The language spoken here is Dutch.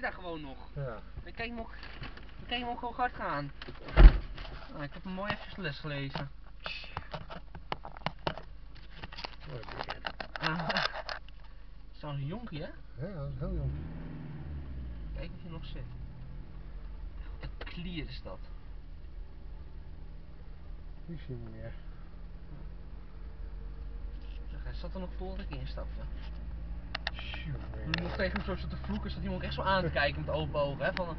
je daar gewoon nog. Ja. Dan kan je hem ook gewoon hard gaan. Ah, ik heb hem mooi even les gelezen. Mooi beer. Zo'n jonkie, hè? Ja, dat is heel jonkie. Kijk of je nog zit. Wat een klier is dat. Die zie je niet meer. Zeg, hij zat er nog voordat ik instapte. Toen ik nog tegen hem zo zat te vloeken, zat iemand echt zo aan te kijken met open ogen. Hè? Van,